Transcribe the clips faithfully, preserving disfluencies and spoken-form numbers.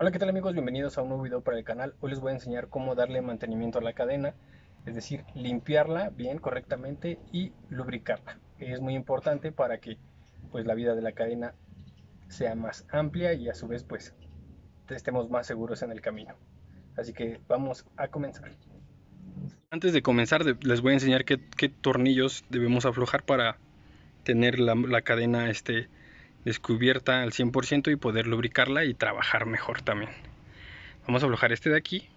Hola, ¿qué tal amigos? Bienvenidos a un nuevo video para el canal. Hoy les voy a enseñar cómo darle mantenimiento a la cadena, es decir, limpiarla bien, correctamente y lubricarla. Es muy importante para que pues, la vida de la cadena sea más amplia y a su vez pues estemos más seguros en el camino. Así que vamos a comenzar. Antes de comenzar les voy a enseñar qué, qué tornillos debemos aflojar para tener la, la cadena este, descubierta al cien por ciento y poder lubricarla y trabajar mejor también. Vamos a aflojar este de aquí,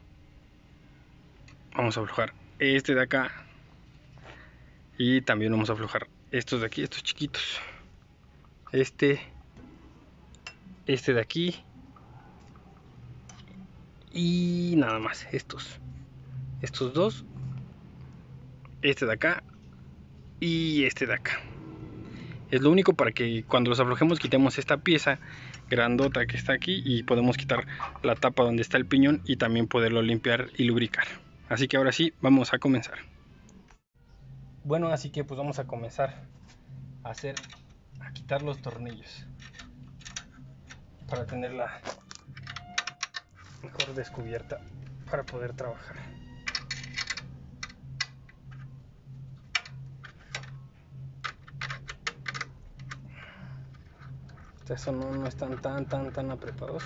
vamos a aflojar este de acá y también vamos a aflojar estos de aquí, estos chiquitos, este, este de aquí y nada más, estos, estos dos, este de acá y este de acá. Es lo único para que cuando los aflojemos quitemos esta pieza grandota que está aquí y podemos quitar la tapa donde está el piñón y también poderlo limpiar y lubricar. Así que ahora sí, vamos a comenzar. Bueno, así que pues vamos a comenzar a hacer, a quitar los tornillos para tenerla mejor descubierta para poder trabajar. Eso no, no están tan tan tan apretados.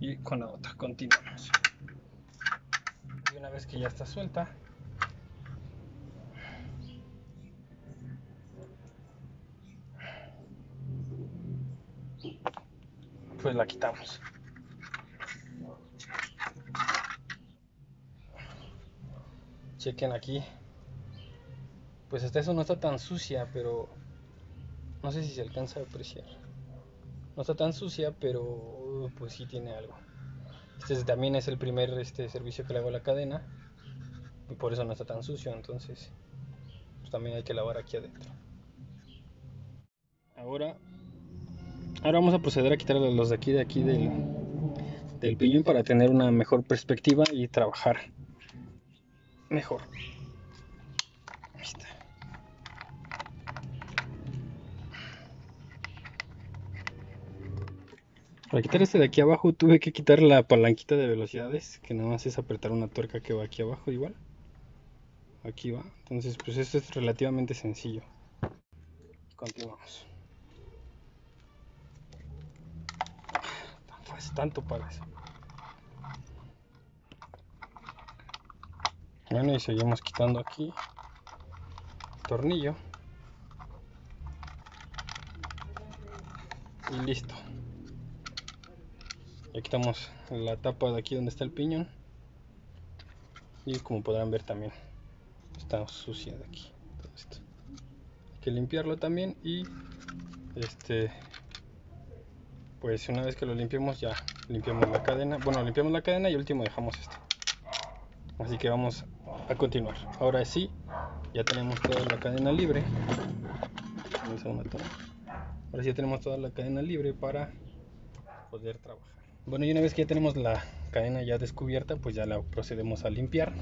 Y con la otra continuamos. Y una vez que ya está suelta, pues la quitamos. Chequen aquí, pues hasta eso no está tan sucia, pero no sé si se alcanza a apreciar. No está tan sucia, pero pues sí tiene algo. Este también es el primer este, servicio que le hago a la cadena y por eso no está tan sucio, entonces pues, también hay que lavar aquí adentro. Ahora, ahora vamos a proceder a quitar los de aquí, de aquí del, del piñón para tener una mejor perspectiva y trabajar mejor. Ahí está. Para quitar este de aquí abajo tuve que quitar la palanquita de velocidades, que nada más es apretar una tuerca que va aquí abajo, igual aquí va. Entonces pues esto es relativamente sencillo. Continuamos. Tan fácil, tanto para eso. Bueno, y seguimos quitando aquí el tornillo y listo. Ya quitamos la tapa de aquí donde está el piñón y como podrán ver también está sucia de aquí. Todo esto hay que limpiarlo también y este pues una vez que lo limpiemos ya limpiamos la cadena. Bueno, limpiamos la cadena y último dejamos esto. Así que vamos a continuar. Ahora sí, ya tenemos toda la cadena libre. Ahora sí ya tenemos toda la cadena libre para poder trabajar. Bueno, y una vez que ya tenemos la cadena ya descubierta, pues ya la procedemos a limpiar.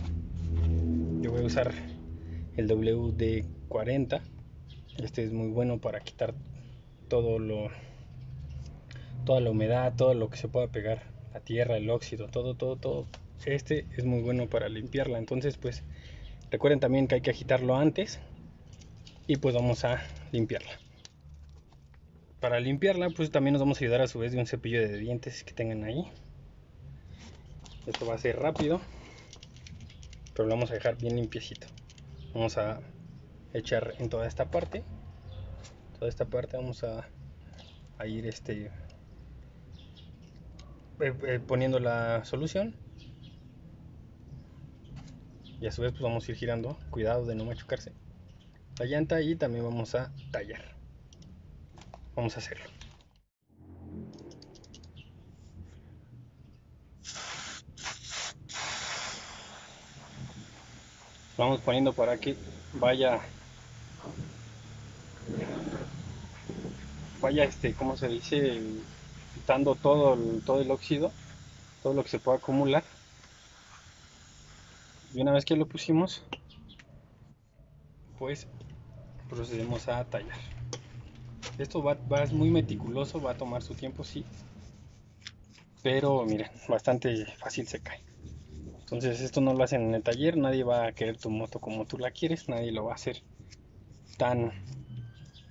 Yo voy a usar el W D cuarenta. Este es muy bueno para quitar todo lo, toda la humedad, todo lo que se pueda pegar, la tierra, el óxido, todo, todo, todo. Este es muy bueno para limpiarla. Entonces pues recuerden también que hay que agitarlo antes y pues vamos a limpiarla. Para limpiarla pues también nos vamos a ayudar a su vez de un cepillo de dientes que tengan ahí. Esto va a ser rápido, pero lo vamos a dejar bien limpiecito. Vamos a echar en toda esta parte, toda esta parte vamos a, a ir este, eh, eh, poniendo la solución. Y a su vez pues vamos a ir girando, cuidado de no machucarse la llanta, y también vamos a tallar. Vamos a hacerlo. Vamos poniendo para que vaya vaya este, como se dice, quitando todo el, todo el óxido, todo lo que se pueda acumular. Y una vez que lo pusimos, después procedemos a tallar. Esto va, va es muy meticuloso, va a tomar su tiempo, sí, pero miren, bastante fácil se cae. Entonces esto no lo hacen en el taller, nadie va a querer tu moto como tú la quieres, nadie lo va a hacer tan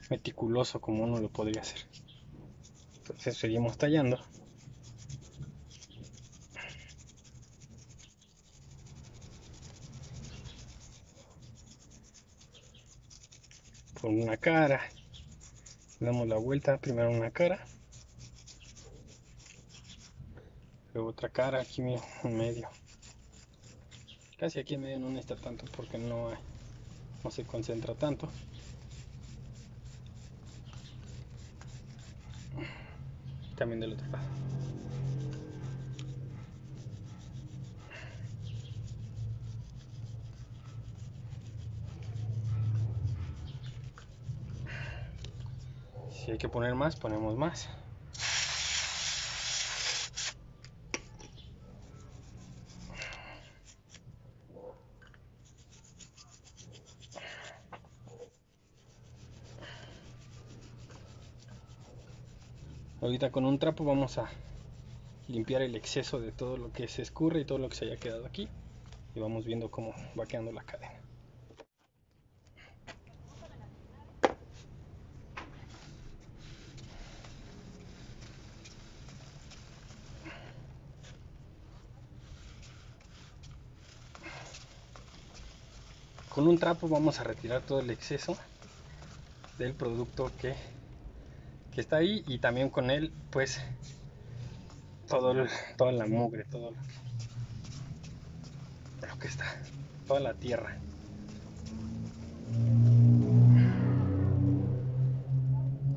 meticuloso como uno lo podría hacer. Entonces seguimos tallando. Por una cara, damos la vuelta, primero una cara, luego otra cara aquí en medio. Casi aquí en medio no necesita tanto porque no, hay, no se concentra tanto. También del otro lado. Si hay que poner más, ponemos más. Ahorita con un trapo vamos a limpiar el exceso de todo lo que se escurre y todo lo que se haya quedado aquí. Y vamos viendo cómo va quedando la cadena. Con un trapo vamos a retirar todo el exceso del producto que... que está ahí, y también con él pues todo, toda la mugre, todo lo, lo que está, toda la tierra.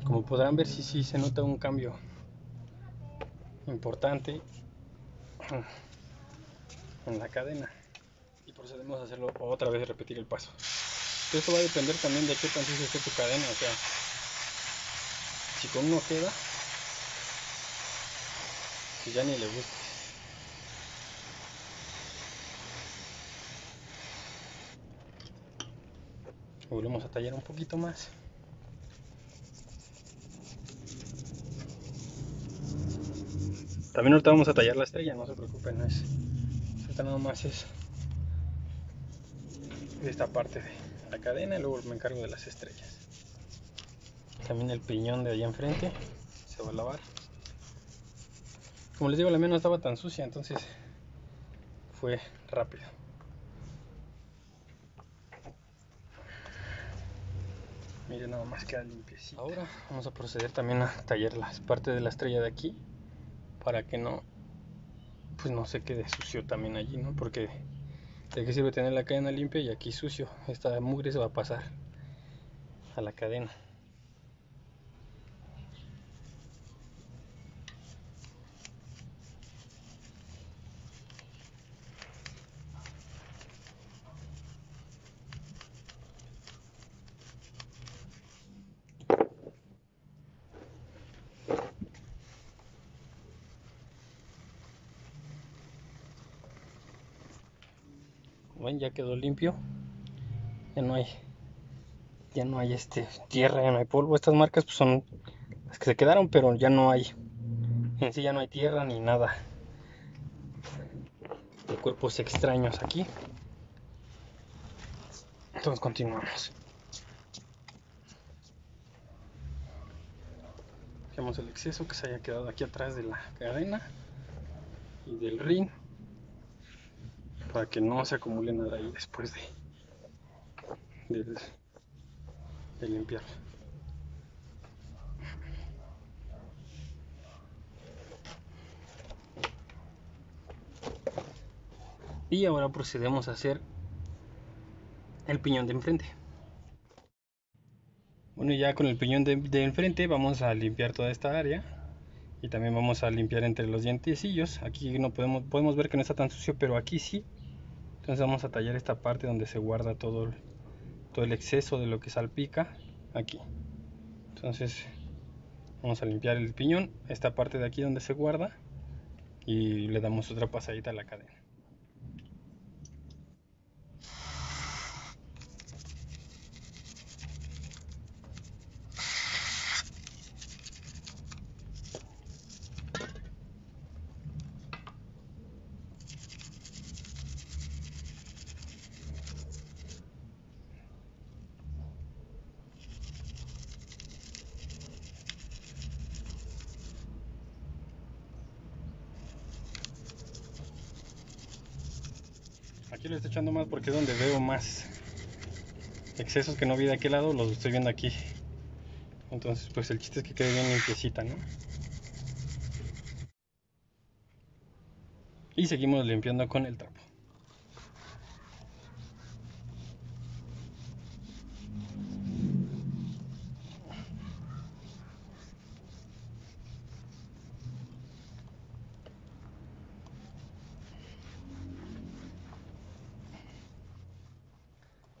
Como podrán ver, sí, sí se nota un cambio importante en la cadena, y procedemos a hacerlo otra vez, repetir el paso. Esto va a depender también de qué tan sucia esté tu cadena, o sea, si con uno queda, que ya ni le gusta. Volvemos a tallar un poquito más. También ahorita vamos a tallar la estrella, no se preocupen, no es, ahorita nada más es esta parte de la cadena y luego me encargo de las estrellas. También el piñón de allá enfrente se va a lavar. Como les digo, la mía no estaba tan sucia, entonces fue rápido. Miren, nada más queda limpiecita. Ahora vamos a proceder también a tallar las partes de la estrella de aquí, para que no, pues no se quede sucio también allí, ¿no? Porque de qué sirve tener la cadena limpia y aquí sucio. Esta mugre se va a pasar a la cadena. Ven, ya quedó limpio, ya no hay ya no hay este tierra, ya no hay polvo. Estas marcas pues, son las que se quedaron, pero ya no hay, en sí ya no hay tierra ni nada de cuerpos extraños aquí. Entonces continuamos, dejamos el exceso que se haya quedado aquí atrás de la cadena y del rin, para que no se acumule nada ahí después de, de, de limpiar. Y ahora procedemos a hacer el piñón de enfrente. Bueno, ya con el piñón de, de enfrente vamos a limpiar toda esta área. Y también vamos a limpiar entre los dientecillos. Aquí no podemos, podemos ver que no está tan sucio, pero aquí sí. Entonces vamos a tallar esta parte donde se guarda todo, todo el exceso de lo que salpica aquí. Entonces vamos a limpiar el piñón, esta parte de aquí donde se guarda, y le damos otra pasadita a la cadena. aquí le estoy echando más porque es donde veo más excesos que no vi de aquel lado, los estoy viendo aquí. Entonces pues el chiste es que quede bien limpiecita, ¿no? Y seguimos limpiando con el trapo.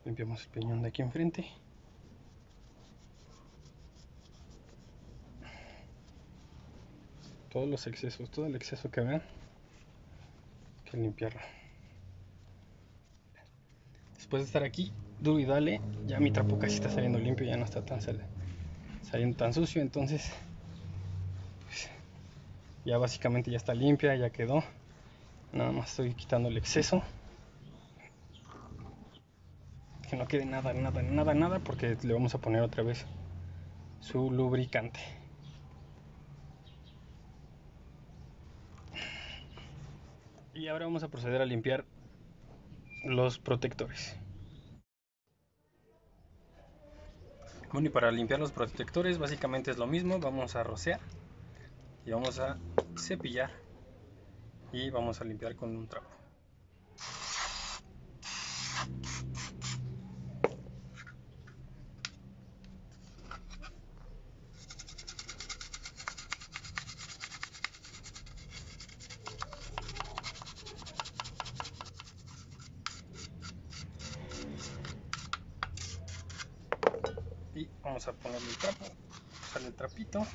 Limpiamos el peñón de aquí enfrente. Todos los excesos, todo el exceso que vean, hay que limpiarlo. Después de estar aquí, duro y dale, ya mi trapo casi está saliendo limpio, ya no está tan sal, saliendo tan sucio. Entonces, pues, ya básicamente ya está limpia, ya quedó. Nada más estoy quitando el exceso. Que no quede nada, nada, nada, nada, porque le vamos a poner otra vez su lubricante. Y ahora vamos a proceder a limpiar los protectores. Bueno, y para limpiar los protectores básicamente es lo mismo. Vamos a rocear y vamos a cepillar y vamos a limpiar con un trapo. Y vamos a ponerle el trapo, sale el trapito,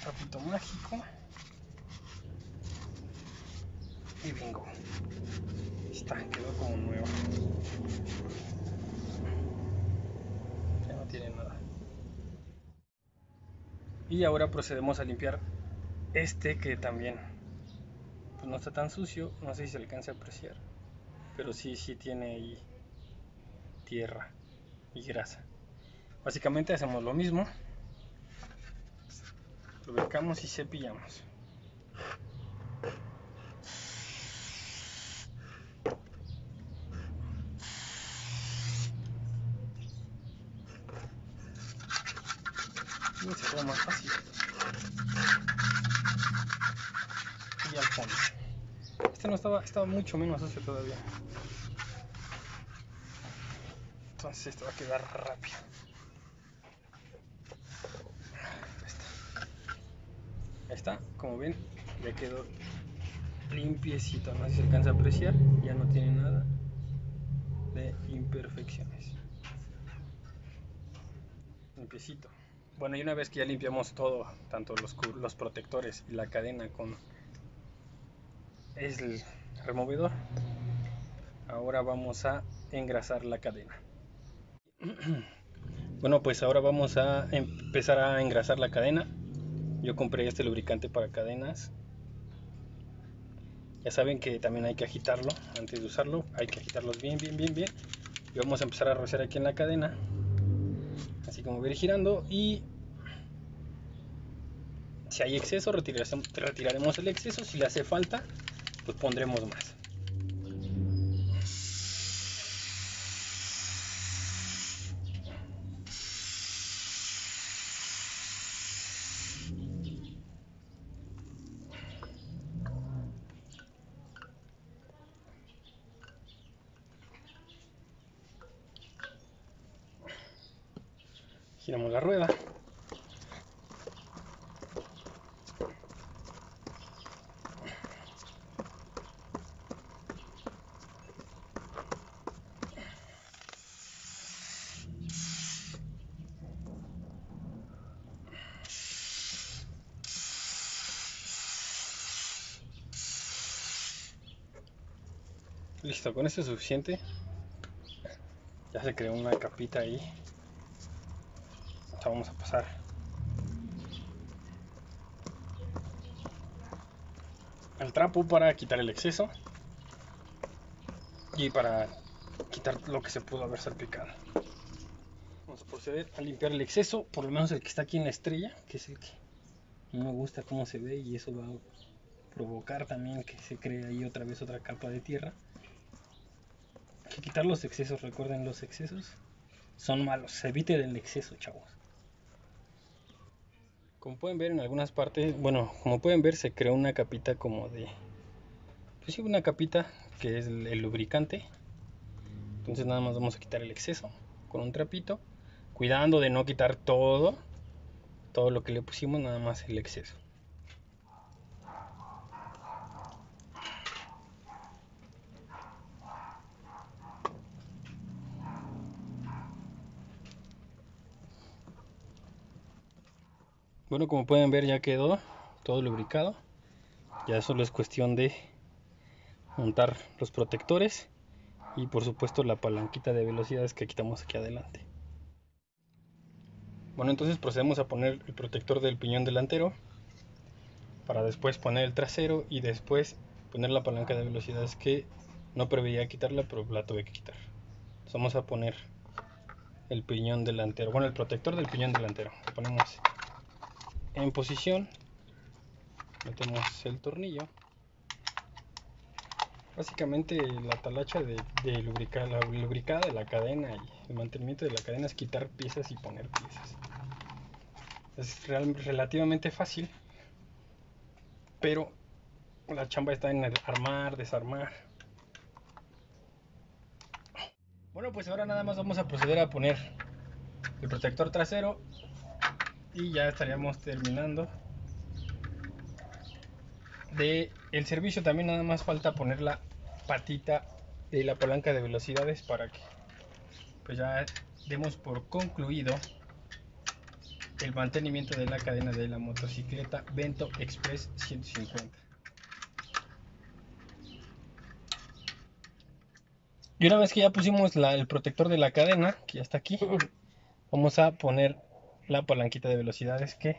trapito mágico y bingo, está, quedó como nuevo, ya no tiene nada. Y ahora procedemos a limpiar este que también pues no está tan sucio, no sé si se alcanza a apreciar, pero sí, sí tiene ahí tierra y grasa. Básicamente hacemos lo mismo, lubricamos y cepillamos. Y se queda más fácil. Y al fondo. Este no estaba, estaba mucho menos sucio todavía. Entonces esto va a quedar rápido. Ahí está. Ahí está, como ven, ya quedó limpiecito. No sé si se alcanza a apreciar, ya no tiene nada de imperfecciones. Limpiecito. Bueno, y una vez que ya limpiamos todo, tanto los, los protectores y la cadena con el removedor, ahora vamos a engrasar la cadena. Bueno, pues ahora vamos a empezar a engrasar la cadena. Yo compré este lubricante para cadenas. Ya saben que también hay que agitarlo antes de usarlo. Hay que agitarlos bien, bien, bien, bien. Y vamos a empezar a rocear aquí en la cadena. Así como voy a ir girando. Y si hay exceso, retiraremos el exceso. Si le hace falta, pues pondremos más. Giramos la rueda. Listo, con esto es suficiente. Ya se creó una capita ahí. Vamos a pasar el trapo para quitar el exceso y para quitar lo que se pudo haber salpicado. Vamos a proceder a limpiar el exceso, por lo menos el que está aquí en la estrella, que es el que no me gusta cómo se ve, y eso va a provocar también que se cree ahí otra vez otra capa de tierra. que quitar los excesos, recuerden, los excesos son malos, se evite del exceso, chavos. Como pueden ver en algunas partes, bueno, como pueden ver se creó una capita como de, pues sí, una capita que es el, el lubricante. Entonces nada más vamos a quitar el exceso con un trapito, cuidando de no quitar todo, todo lo que le pusimos, nada más el exceso. Bueno, como pueden ver ya quedó todo lubricado, ya solo es cuestión de montar los protectores y por supuesto la palanquita de velocidades que quitamos aquí adelante. Bueno, entonces procedemos a poner el protector del piñón delantero para después poner el trasero y después poner la palanca de velocidades, que no preveía quitarla pero la tuve que quitar. Entonces vamos a poner el piñón delantero, bueno, el protector del piñón delantero, lo ponemos en posición, metemos el tornillo, básicamente la talacha de, de lubricar, la lubricada de la cadena y el mantenimiento de la cadena es quitar piezas y poner piezas. Es real, relativamente fácil, pero la chamba está en armar, desarmar. Bueno, pues ahora nada más vamos a proceder a poner el protector trasero y ya estaríamos terminando de el servicio. También nada más falta poner la patita de la palanca de velocidades para que pues ya demos por concluido el mantenimiento de la cadena de la motocicleta Vento Express ciento cincuenta. Y una vez que ya pusimos la, el protector de la cadena, que ya está aquí, vamos a poner la palanquita de velocidades, que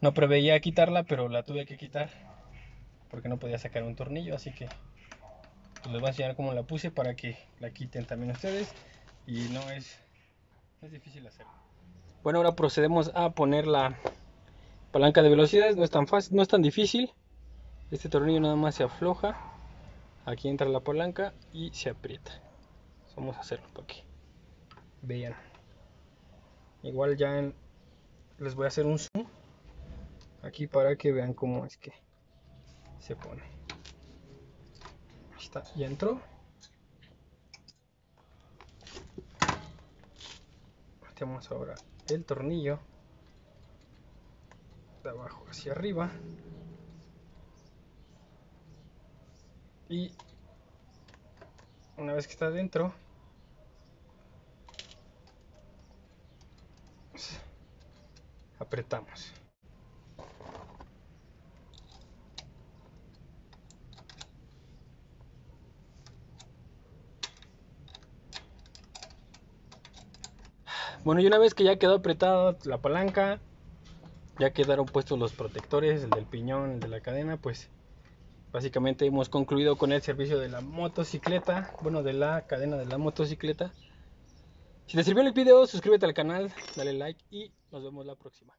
no preveía quitarla pero la tuve que quitar porque no podía sacar un tornillo, así que pues les voy a enseñar cómo la puse para que la quiten también ustedes, y no es, es difícil hacerlo. Bueno, ahora procedemos a poner la palanca de velocidades. No es tan fácil, no es tan difícil. Este tornillo nada más se afloja, aquí entra la palanca y se aprieta. Vamos a hacerlo para que vean. Igual ya en, les voy a hacer un zoom aquí para que vean cómo es que se pone. Ahí está, ya entró. Metemos ahora el tornillo de abajo hacia arriba y una vez que está dentro apretamos. Bueno, y una vez que ya quedó apretada la palanca, ya quedaron puestos los protectores, el del piñón, el de la cadena, pues básicamente hemos concluido con el servicio de la motocicleta, bueno, de la cadena de la motocicleta. Si te sirvió el video, suscríbete al canal, dale like y nos vemos la próxima.